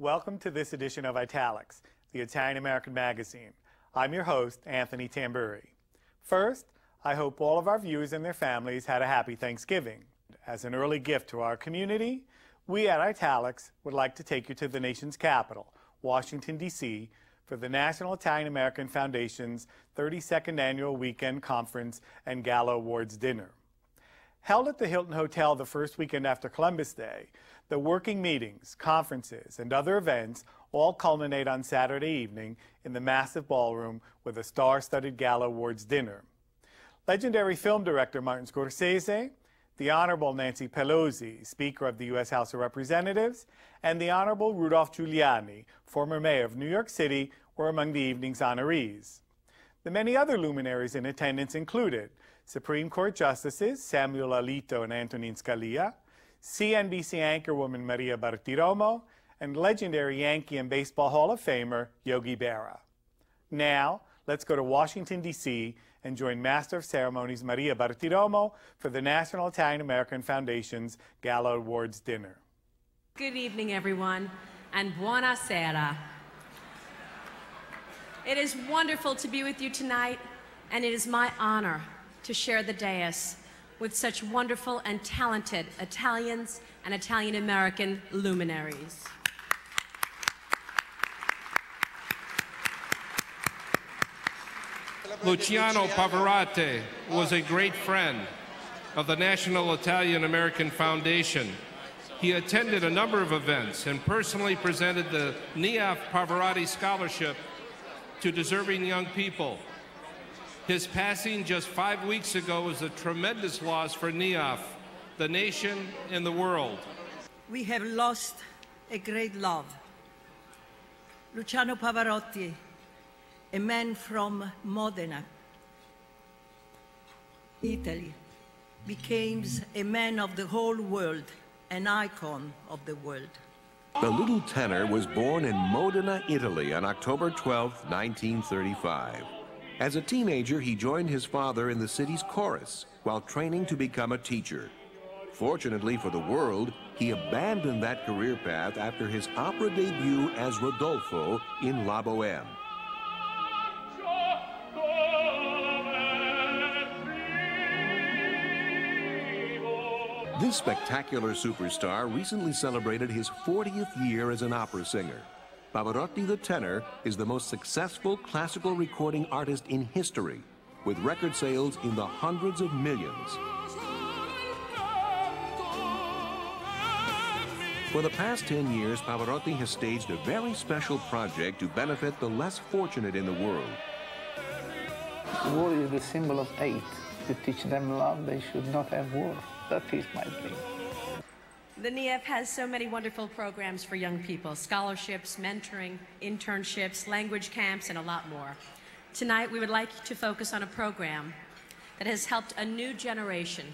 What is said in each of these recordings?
Welcome to this edition of Italics, the Italian-American magazine. I'm your host, Anthony Tamburri. First, I hope all of our viewers and their families had a happy Thanksgiving. As an early gift to our community, we at Italics would like to take you to the nation's capital, Washington, D.C., for the National Italian-American Foundation's 32nd Annual Weekend Conference and Gala Awards Dinner. Held at the Hilton Hotel the first weekend after Columbus Day, the working meetings, conferences, and other events all culminate on Saturday evening in the massive ballroom with a star-studded Gala Awards dinner. Legendary film director Martin Scorsese, the Honorable Nancy Pelosi, Speaker of the U.S. House of Representatives, and the Honorable Rudolph Giuliani, former mayor of New York City, were among the evening's honorees. The many other luminaries in attendance included Supreme Court Justices Samuel Alito and Antonin Scalia, CNBC anchorwoman Maria Bartiromo, and legendary Yankee and Baseball Hall of Famer Yogi Berra. Now, let's go to Washington, D.C. and join Master of Ceremonies Maria Bartiromo for the National Italian American Foundation's Gala Awards Dinner. Good evening, everyone, and buonasera. It is wonderful to be with you tonight, and it is my honor to share the dais with such wonderful and talented Italians and Italian-American luminaries. Luciano Pavarotti was a great friend of the National Italian-American Foundation. He attended a number of events and personally presented the NIAF Pavarotti Scholarship to deserving young people. His passing just 5 weeks ago was a tremendous loss for NIAF, the nation, and the world. We have lost a great love. Luciano Pavarotti, a man from Modena, Italy, became a man of the whole world, an icon of the world. The little tenor was born in Modena, Italy on October 12, 1935. As a teenager, he joined his father in the city's chorus while training to become a teacher. Fortunately for the world, he abandoned that career path after his opera debut as Rodolfo in La Bohème. This spectacular superstar recently celebrated his 40th year as an opera singer. Pavarotti the tenor is the most successful classical recording artist in history, with record sales in the hundreds of millions. For the past 10 years, Pavarotti has staged a very special project to benefit the less fortunate in the world. War is the symbol of hate. To teach them love, they should not have war. That is my dream. The NIAF has so many wonderful programs for young people, scholarships, mentoring, internships, language camps, and a lot more. Tonight, we would like to focus on a program that has helped a new generation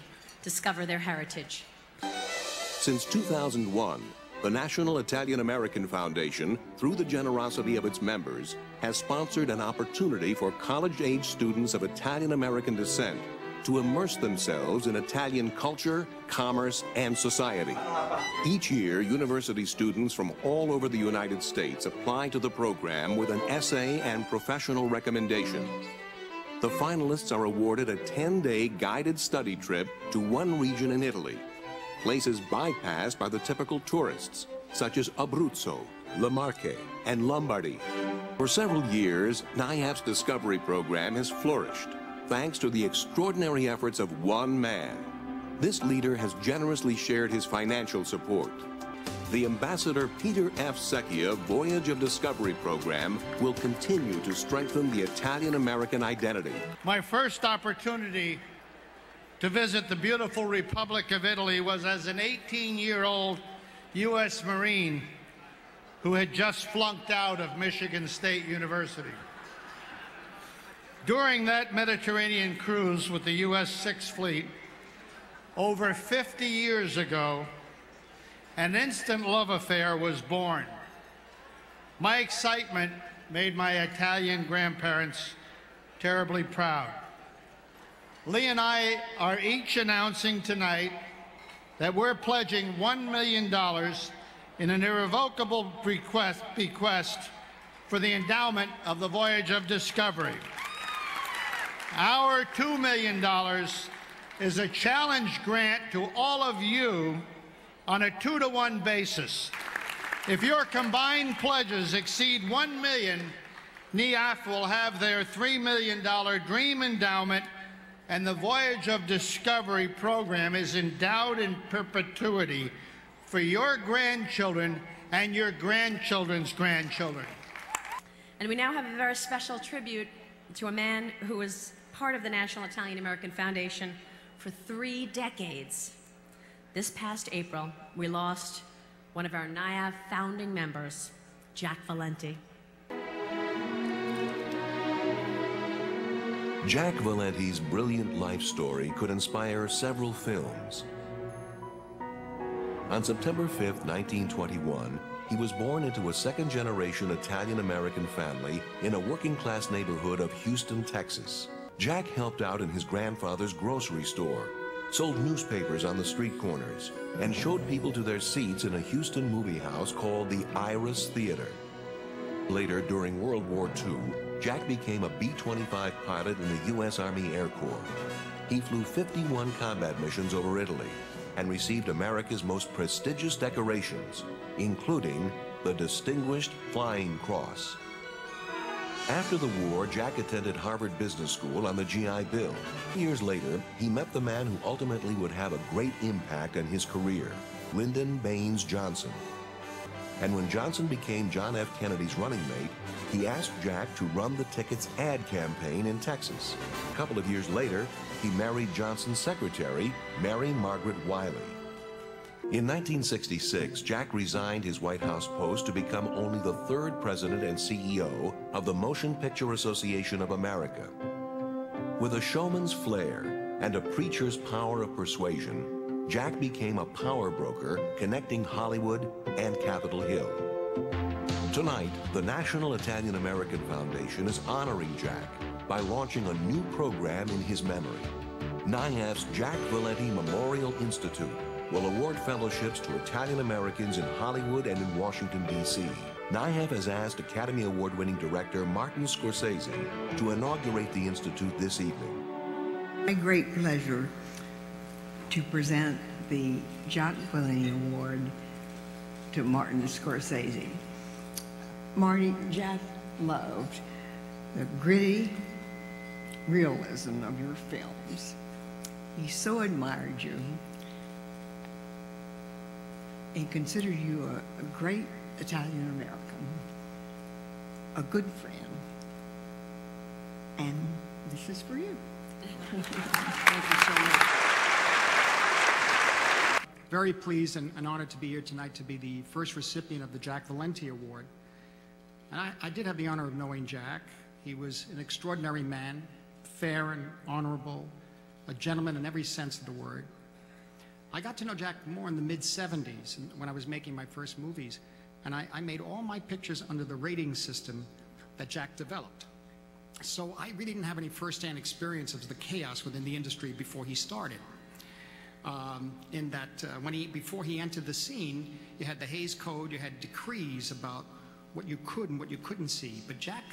discover their heritage. Since 2001, the National Italian American Foundation, through the generosity of its members, has sponsored an opportunity for college-age students of Italian American descent to immerse themselves in Italian culture, commerce, and society. Each year, university students from all over the United States apply to the program with an essay and professional recommendation. The finalists are awarded a 10-day guided study trip to one region in Italy, places bypassed by the typical tourists, such as Abruzzo, La Marche, and Lombardy. For several years, NIAF's Discovery Program has flourished, thanks to the extraordinary efforts of one man. This leader has generously shared his financial support. The Ambassador Peter F. Secchia Voyage of Discovery program will continue to strengthen the Italian-American identity. My first opportunity to visit the beautiful Republic of Italy was as an 18-year-old U.S. Marine who had just flunked out of Michigan State University. During that Mediterranean cruise with the U.S. Sixth Fleet, over 50 years ago, an instant love affair was born. My excitement made my Italian grandparents terribly proud. Lee and I are each announcing tonight that we're pledging $1 million in an irrevocable bequest for the endowment of the Voyage of Discovery. Our $2 million is a challenge grant to all of you on a 2-to-1 basis. If your combined pledges exceed 1 million, NIAF will have their $3 million dream endowment, and the Voyage of Discovery program is endowed in perpetuity for your grandchildren and your grandchildren's grandchildren. And we now have a very special tribute to a man who was part of the National Italian American Foundation for 3 decades. This past April, we lost one of our NIAF founding members, Jack Valenti. Jack Valenti's brilliant life story could inspire several films. On September 5, 1921, he was born into a second-generation Italian-American family in a working-class neighborhood of Houston, Texas. Jack helped out in his grandfather's grocery store, sold newspapers on the street corners, and showed people to their seats in a Houston movie house called the Iris Theater. Later, during World War II, Jack became a B-25 pilot in the U.S. Army Air Corps. He flew 51 combat missions over Italy and received America's most prestigious decorations, including the Distinguished Flying Cross. After the war, Jack attended Harvard Business School on the GI Bill. Years later, he met the man who ultimately would have a great impact on his career, Lyndon Baines Johnson. And when Johnson became John F. Kennedy's running mate, he asked Jack to run the ticket's ad campaign in Texas. A couple of years later, he married Johnson's secretary, Mary Margaret Wiley. In 1966, Jack resigned his White House post to become only the 3rd president and CEO of the Motion Picture Association of America. With a showman's flair and a preacher's power of persuasion, Jack became a power broker connecting Hollywood and Capitol Hill. Tonight, the National Italian American Foundation is honoring Jack by launching a new program in his memory. NIAF's Jack Valenti Memorial Institute will award fellowships to Italian Americans in Hollywood and in Washington, D.C. NIAF has asked Academy Award-winning director Martin Scorsese to inaugurate the institute this evening. My great pleasure to present the Jack Valenti Award to Martin Scorsese. Martin, Jack loved the gritty realism of your films. He so admired you. He considered you a great Italian American, a good friend, and this is for you. Thank you so much. Very pleased and honored to be here tonight to be the first recipient of the Jack Valenti Award. And I did have the honor of knowing Jack. He was an extraordinary man, fair and honorable, a gentleman in every sense of the word. I got to know Jack more in the mid-'70s when I was making my first movies, and I made all my pictures under the rating system that Jack developed. So I really didn't have any first-hand experience of the chaos within the industry before he started. In that, before he entered the scene, you had the Hays Code, you had decrees about what you could and what you couldn't see, but Jack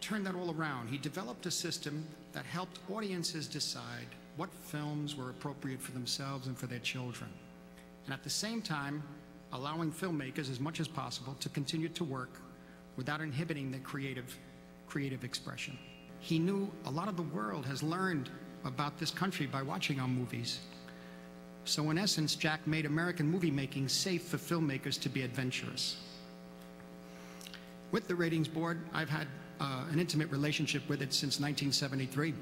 turned that all around. He developed a system that helped audiences decide what films were appropriate for themselves and for their children. And at the same time, allowing filmmakers as much as possible to continue to work without inhibiting their creative expression. He knew a lot of the world has learned about this country by watching our movies. So in essence, Jack made American movie making safe for filmmakers to be adventurous. With the ratings board, I've had an intimate relationship with it since 1973.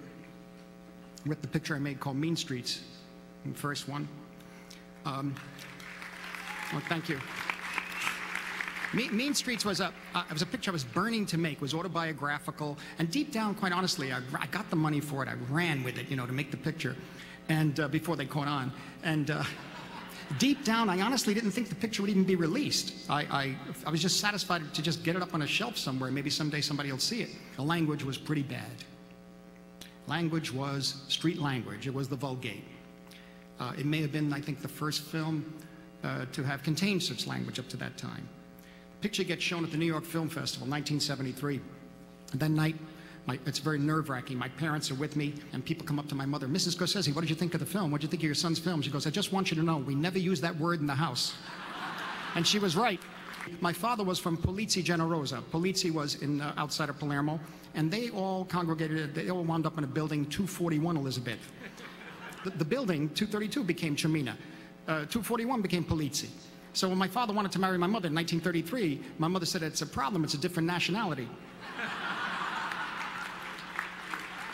With the picture I made called Mean Streets, the first one. Well, thank you. Mean Streets was a picture I was burning to make. It was autobiographical, and deep down, quite honestly, I got the money for it. I ran with it, you know, to make the picture, and before they caught on. And deep down, I honestly didn't think the picture would even be released. I was just satisfied to just get it up on a shelf somewhere. Maybe someday somebody will see it. The language was pretty bad. Language was street language. It was the vulgate. It may have been, I think, the first film to have contained such language up to that time. The picture gets shown at the New York Film Festival, 1973. That night, it's very nerve-wracking. My parents are with me, and people come up to my mother, "Mrs. Scorsese, what did you think of the film? What did you think of your son's film?" She goes, "I just want you to know, we never use that word in the house." And she was right. My father was from Polizzi Generosa. Polizzi was in outside of Palermo, and they all congregated. They all wound up in a building, 241 Elizabeth. The building, 232, became Cimina. 241 became Polizzi. So when my father wanted to marry my mother in 1933, my mother said, "It's a problem. It's a different nationality."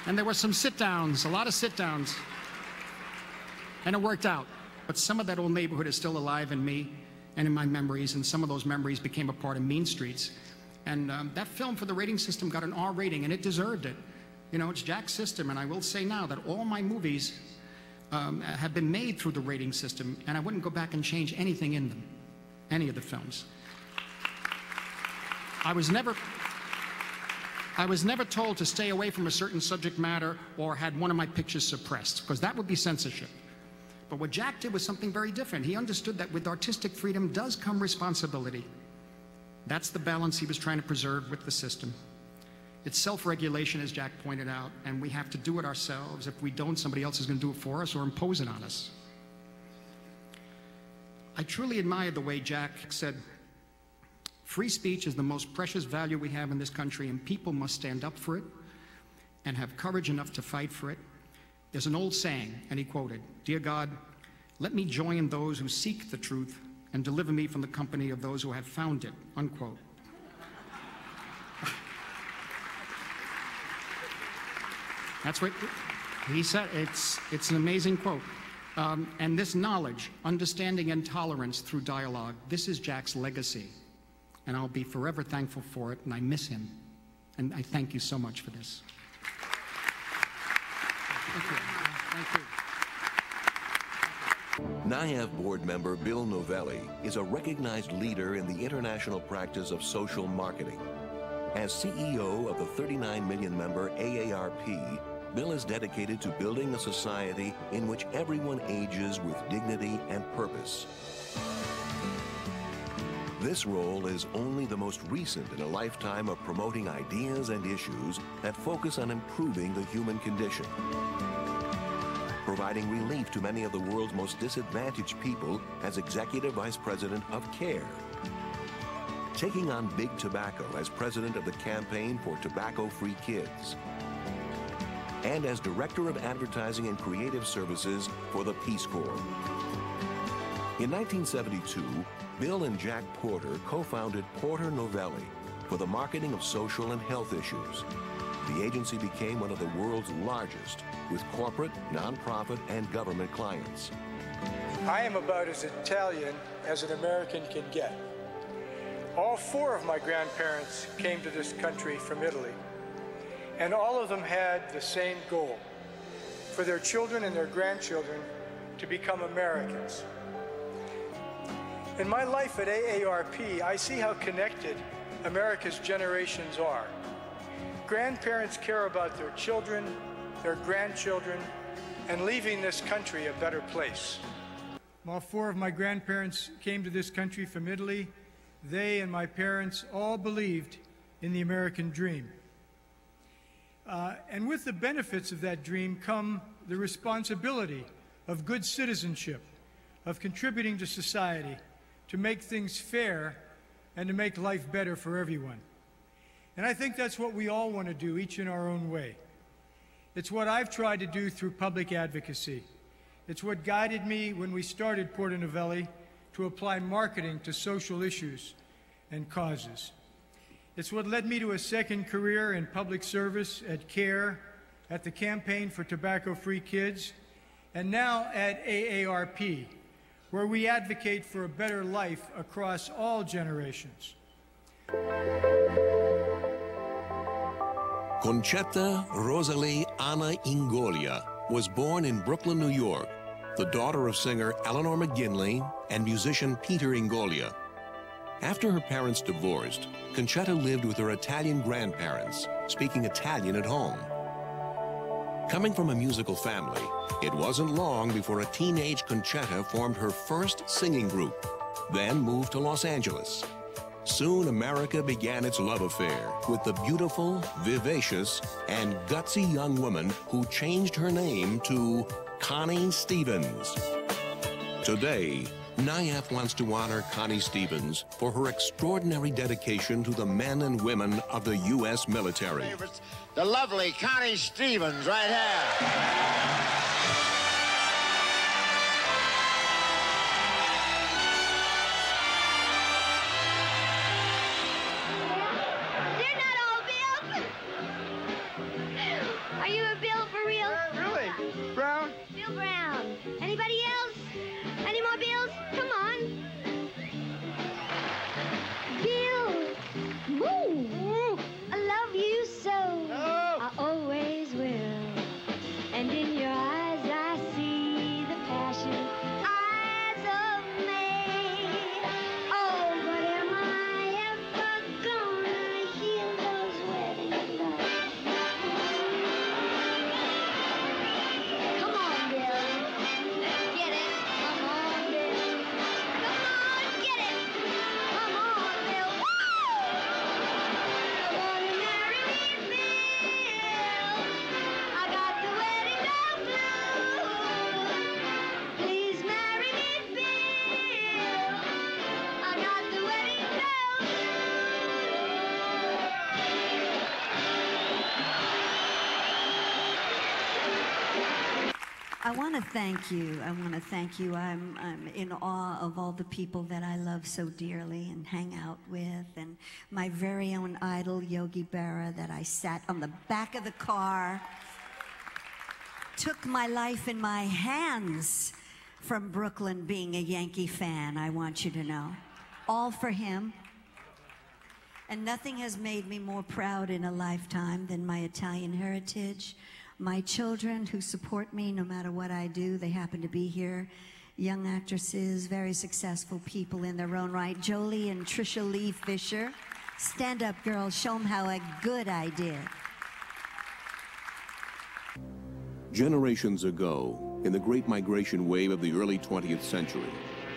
And there were some sit-downs, a lot of sit-downs, and it worked out. But some of that old neighborhood is still alive in me and in my memories, and some of those memories became a part of Mean Streets. And that film for the rating system got an R rating, and it deserved it. You know, it's Jack's system, and I will say now that all my movies have been made through the rating system, and I wouldn't go back and change anything in them, any of the films. I was never told to stay away from a certain subject matter or had one of my pictures suppressed, because that would be censorship. But what Jack did was something very different. He understood that with artistic freedom does come responsibility. That's the balance he was trying to preserve with the system. It's self-regulation, as Jack pointed out, and we have to do it ourselves. If we don't, somebody else is going to do it for us or impose it on us. I truly admired the way Jack said, "Free speech is the most precious value we have in this country, and people must stand up for it and have courage enough to fight for it." There's an old saying, and he quoted, "Dear God, let me join those who seek the truth and deliver me from the company of those who have found it," unquote. That's what he said. It's an amazing quote. And this knowledge, understanding, and tolerance through dialogue, this is Jack's legacy. And I'll be forever thankful for it, and I miss him. And I thank you so much for this. Thank you. Thank you. NIAF board member Bill Novelli is a recognized leader in the international practice of social marketing. As CEO of the 39 million member AARP, Bill is dedicated to building a society in which everyone ages with dignity and purpose. This role is only the most recent in a lifetime of promoting ideas and issues that focus on improving the human condition, providing relief to many of the world's most disadvantaged people as Executive Vice President of CARE, taking on big tobacco as President of the Campaign for Tobacco-Free Kids, and as Director of Advertising and Creative Services for the Peace Corps. In 1972, Bill and Jack Porter co-founded Porter Novelli for the marketing of social and health issues. The agency became one of the world's largest, with corporate, nonprofit, and government clients. I am about as Italian as an American can get. All four of my grandparents came to this country from Italy, and all of them had the same goal: for their children and their grandchildren to become Americans. In my life at AARP, I see how connected America's generations are. Grandparents care about their children, their grandchildren, and leaving this country a better place. While four of my grandparents came to this country from Italy, they and my parents all believed in the American dream. And with the benefits of that dream come the responsibility of good citizenship, of contributing to society, to make things fair, and to make life better for everyone. And I think that's what we all want to do, each in our own way. It's what I've tried to do through public advocacy. It's what guided me when we started Porter Novelli to apply marketing to social issues and causes. It's what led me to a second career in public service at CARE, at the Campaign for Tobacco-Free Kids, and now at AARP, where we advocate for a better life across all generations. Concetta Rosalie Anna Ingolia was born in Brooklyn, New York, the daughter of singer Eleanor McGinley and musician Peter Ingolia. After her parents divorced, Concetta lived with her Italian grandparents, speaking Italian at home. Coming from a musical family, it wasn't long before a teenage Concetta formed her first singing group, then moved to Los Angeles. Soon, America began its love affair with the beautiful, vivacious, and gutsy young woman who changed her name to Connie Stevens. Today, NIAF wants to honor Connie Stevens for her extraordinary dedication to the men and women of the U.S. military. The lovely Connie Stevens right here. I want to thank you. I'm in awe of all the people that I love so dearly and hang out with, and my very own idol, Yogi Berra, that I sat on the back of the car, took my life in my hands from Brooklyn being a Yankee fan, I want you to know. All for him. And nothing has made me more proud in a lifetime than my Italian heritage. My children who support me no matter what I do, they happen to be here. Young actresses, very successful people in their own right. Jolie and Trisha Lee Fisher. Stand up, girls, show them how good I did. Generations ago, in the Great Migration wave of the early 20th century,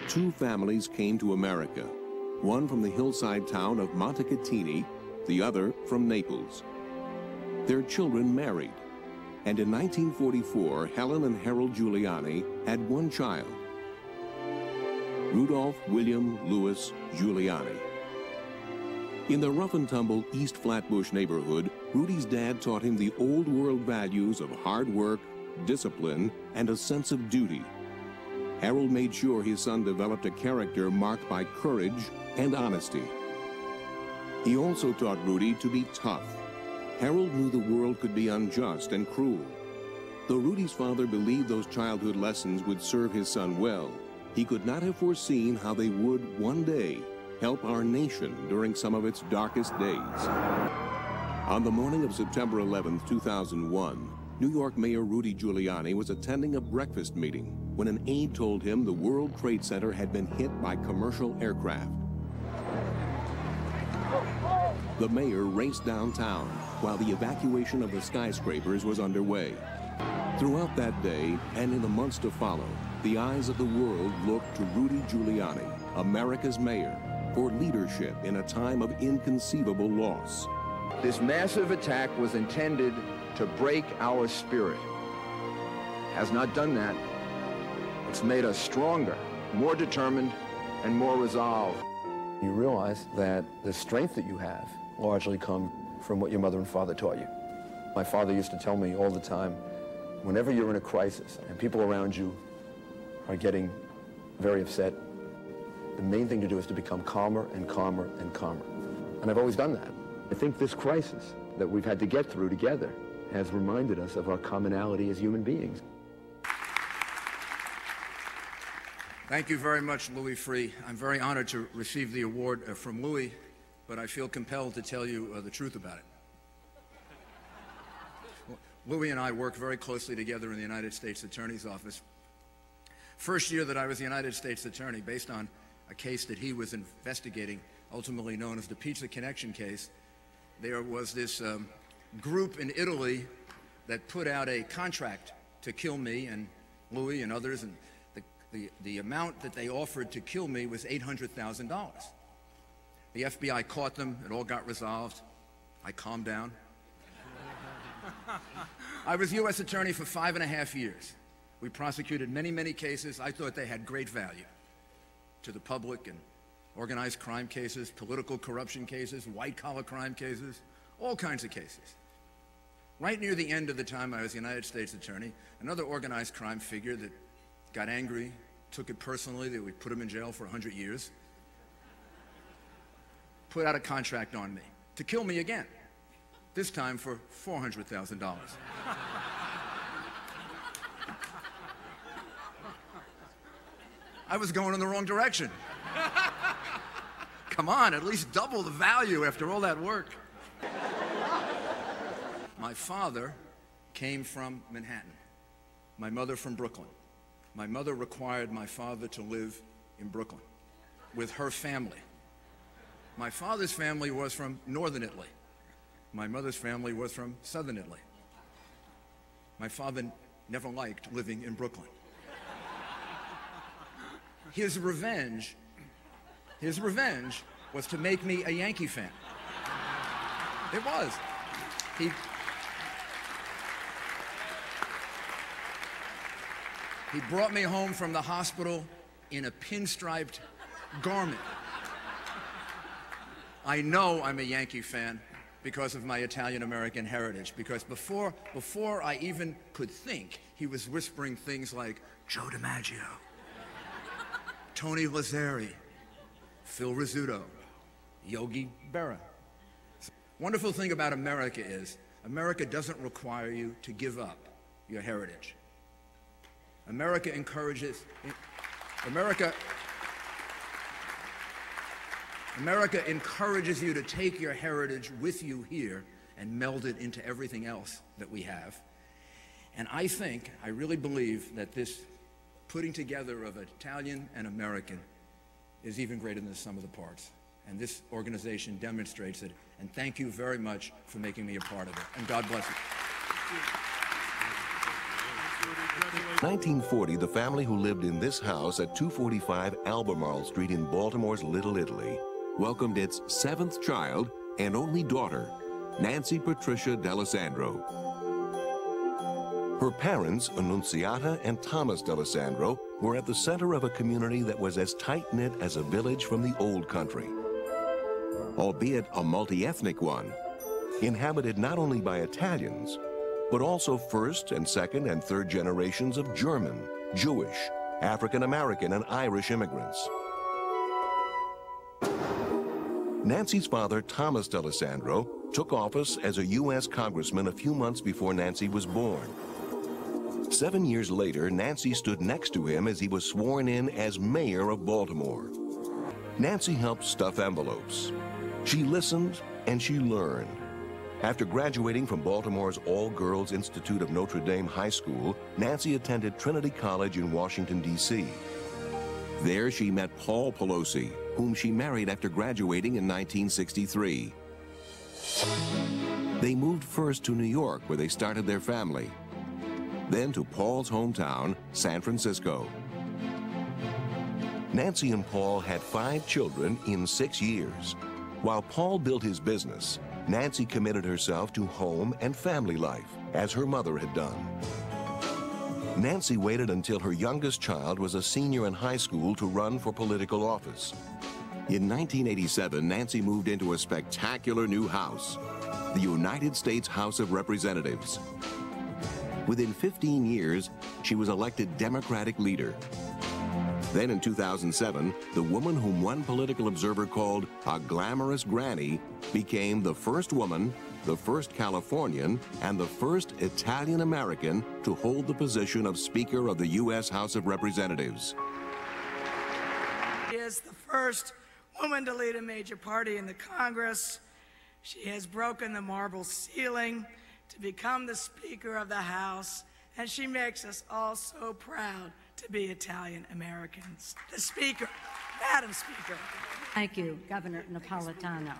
two families came to America. One from the hillside town of Montecatini, the other from Naples. Their children married. And in 1944, Helen and Harold Giuliani had one child, Rudolph William Lewis Giuliani. In the rough-and-tumble East Flatbush neighborhood, Rudy's dad taught him the old-world values of hard work, discipline, and a sense of duty. Harold made sure his son developed a character marked by courage and honesty. He also taught Rudy to be tough. Harold knew the world could be unjust and cruel. Though Rudy's father believed those childhood lessons would serve his son well, he could not have foreseen how they would one day help our nation during some of its darkest days. On the morning of September 11, 2001, New York Mayor Rudy Giuliani was attending a breakfast meeting when an aide told him the World Trade Center had been hit by commercial aircraft. The mayor raced downtown while the evacuation of the skyscrapers was underway. Throughout that day, and in the months to follow, the eyes of the world looked to Rudy Giuliani, America's mayor, for leadership in a time of inconceivable loss. This massive attack was intended to break our spirit. It has not done that. It's made us stronger, more determined, and more resolved. You realize that the strength that you have largely comes from what your mother and father taught you. My father used to tell me all the time, whenever you're in a crisis and people around you are getting very upset, the main thing to do is to become calmer and calmer and calmer. And I've always done that. I think this crisis that we've had to get through together has reminded us of our commonality as human beings. Thank you very much, Louis Freeh. I'm very honored to receive the award from Louis, but I feel compelled to tell you the truth about it. Well, Louis and I work very closely together in the United States Attorney's Office. First year that I was the United States Attorney, based on a case that he was investigating, ultimately known as the Pizza Connection case, there was this group in Italy that put out a contract to kill me and Louis and others, and the amount that they offered to kill me was $800,000. The FBI caught them, it all got resolved. I calmed down. I was U.S. attorney for 5.5 years. We prosecuted many, many cases. I thought they had great value to the public, and organized crime cases, political corruption cases, white-collar crime cases, all kinds of cases. Right near the end of the time I was United States attorney, another organized crime figure that got angry, took it personally that we put him in jail for 100 years, put out a contract on me to kill me again, this time for $400,000. I was going in the wrong direction. Come on, at least double the value after all that work. My father came from Manhattan, my mother from Brooklyn. My mother required my father to live in Brooklyn with her family. My father's family was from northern Italy. My mother's family was from southern Italy. My father never liked living in Brooklyn. His revenge was to make me a Yankee fan. It was. He brought me home from the hospital in a pinstriped garment. I know I'm a Yankee fan because of my Italian-American heritage, because before I even could think, he was whispering things like Joe DiMaggio, Tony Lazzari, Phil Rizzuto, Yogi Berra. Wonderful thing about America is, America doesn't require you to give up your heritage. America encourages you to take your heritage with you here and meld it into everything else that we have. And I really believe that this putting together of Italian and American is even greater than the sum of the parts. And this organization demonstrates it. And thank you very much for making me a part of it. And God bless you. 1940, the family who lived in this house at 245 Albemarle Street in Baltimore's Little Italy welcomed its 7th child and only daughter, Nancy Patricia D'Alessandro. Her parents, Annunziata and Thomas D'Alessandro, were at the center of a community that was as tight-knit as a village from the old country, albeit a multi-ethnic one, inhabited not only by Italians, but also first and second and third generations of German, Jewish, African-American, and Irish immigrants. Nancy's father, Thomas D'Alessandro, took office as a U.S. congressman a few months before Nancy was born. 7 years later, Nancy stood next to him as he was sworn in as mayor of Baltimore. Nancy helped stuff envelopes. She listened and she learned. After graduating from Baltimore's All-Girls Institute of Notre Dame High School, Nancy attended Trinity College in Washington, D.C. There she met Paul Pelosi, whom she married after graduating in 1963. They moved first to New York, where they started their family. Then to Paul's hometown, San Francisco. Nancy and Paul had 5 children in 6 years. While Paul built his business, Nancy committed herself to home and family life, as her mother had done. Nancy waited until her youngest child was a senior in high school to run for political office. In 1987, Nancy moved into a spectacular new house, the United States House of Representatives. Within 15 years, she was elected Democratic leader. Then in 2007, the woman whom one political observer called a glamorous granny became the first woman, the first Californian, and the first Italian-American to hold the position of Speaker of the U.S. House of Representatives. She is the first woman to lead a major party in the Congress. She has broken the marble ceiling to become the Speaker of the House, and she makes us all so proud to be Italian-Americans. The Speaker, Madam Speaker. Thank you, Governor Napolitano.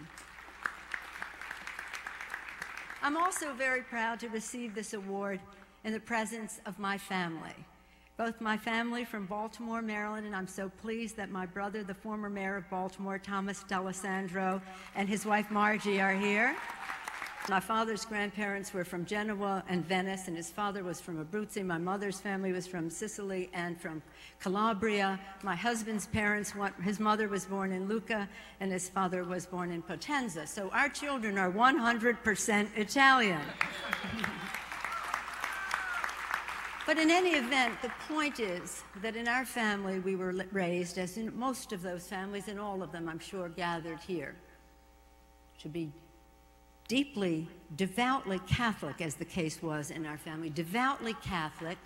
I'm also very proud to receive this award in the presence of my family, both my family from Baltimore, Maryland, and I'm so pleased that my brother, the former mayor of Baltimore, Thomas D'Alessandro, and his wife Margie are here. My father's grandparents were from Genoa and Venice, and his father was from Abruzzo. My mother's family was from Sicily and from Calabria. My husband's parents, his mother was born in Lucca, and his father was born in Potenza. So our children are 100% Italian. But in any event, the point is that in our family we were raised, as in most of those families, and all of them, I'm sure, gathered here, to be deeply, devoutly Catholic, as the case was in our family, devoutly Catholic,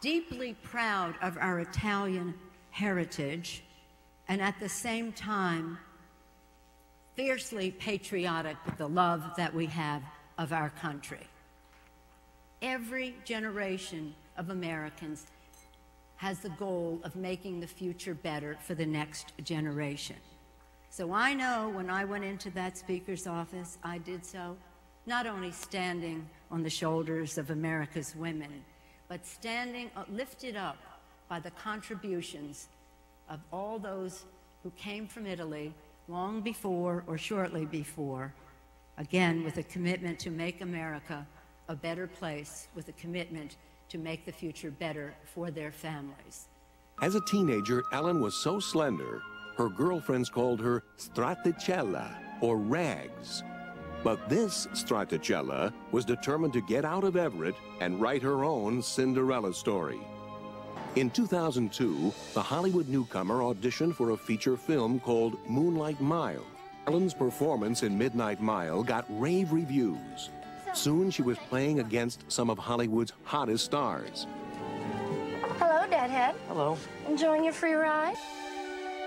deeply proud of our Italian heritage, and at the same time, fiercely patriotic with the love that we have of our country. Every generation of Americans has the goal of making the future better for the next generation. So I know when I went into that speaker's office, I did so not only standing on the shoulders of America's women, but standing lifted up by the contributions of all those who came from Italy long before or shortly before, again with a commitment to make America a better place, with a commitment to make the future better for their families. As a teenager, Ellen was so slender, her girlfriends called her Straticella, or Rags. But this Straticella was determined to get out of Everett and write her own Cinderella story. In 2002, the Hollywood newcomer auditioned for a feature film called Moonlight Mile. Ellen's performance in Midnight Mile got rave reviews. Soon she was playing against some of Hollywood's hottest stars. Hello, Deadhead. Hello. Enjoying your free ride?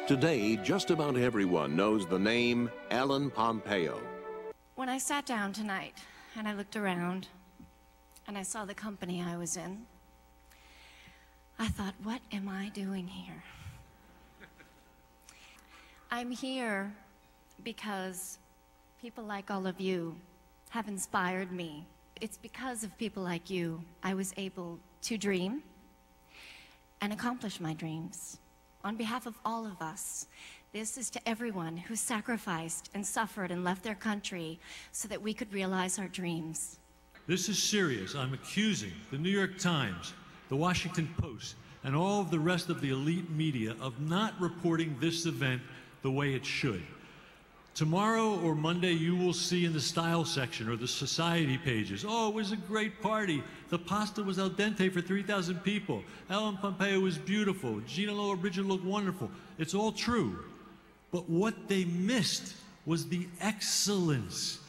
Today, just about everyone knows the name Ellen Pompeo. When I sat down tonight and I looked around and I saw the company I was in, I thought, what am I doing here? I'm here because people like all of you have inspired me. It's because of people like you I was able to dream and accomplish my dreams. On behalf of all of us, this is to everyone who sacrificed and suffered and left their country so that we could realize our dreams. This is serious. I'm accusing the New York Times, the Washington Post, and all of the rest of the elite media of not reporting this event the way it should. Tomorrow or Monday, you will see in the style section or the society pages, oh, it was a great party. The pasta was al dente for 3,000 people. Ellen Pompeo was beautiful. Gina Lollobrigida looked wonderful. It's all true. But what they missed was the excellence.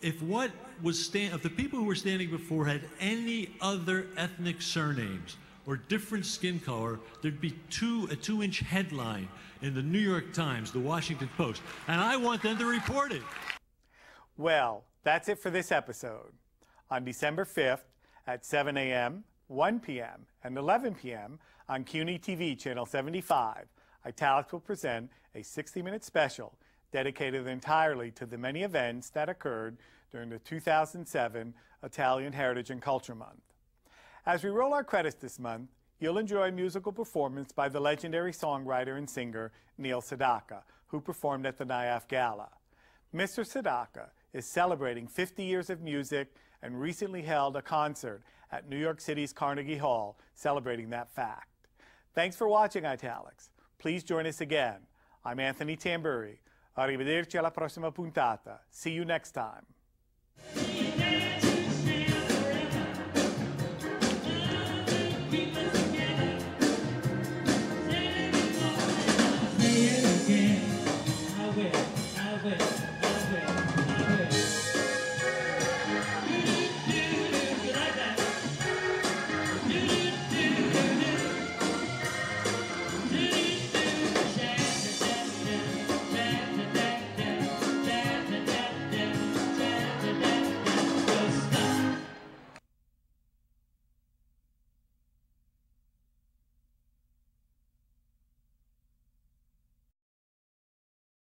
If the people who were standing before had any other ethnic surnames or different skin color, there'd be a two-inch headline in the New York Times, the Washington Post, and I want them to report it. Well, that's it for this episode. On December 5th at 7 a.m., 1 p.m., and 11 p.m. on CUNY TV Channel 75, Italics will present a 60-minute special dedicated entirely to the many events that occurred during the 2007 Italian Heritage and Culture Month. As we roll our credits this month, you'll enjoy a musical performance by the legendary songwriter and singer Neil Sedaka, who performed at the NIAF Gala. Mr. Sedaka is celebrating 50 years of music and recently held a concert at New York City's Carnegie Hall celebrating that fact. Thanks for watching, Italics. Please join us again. I'm Anthony Tamburri. Arrivederci alla prossima puntata. See you next time.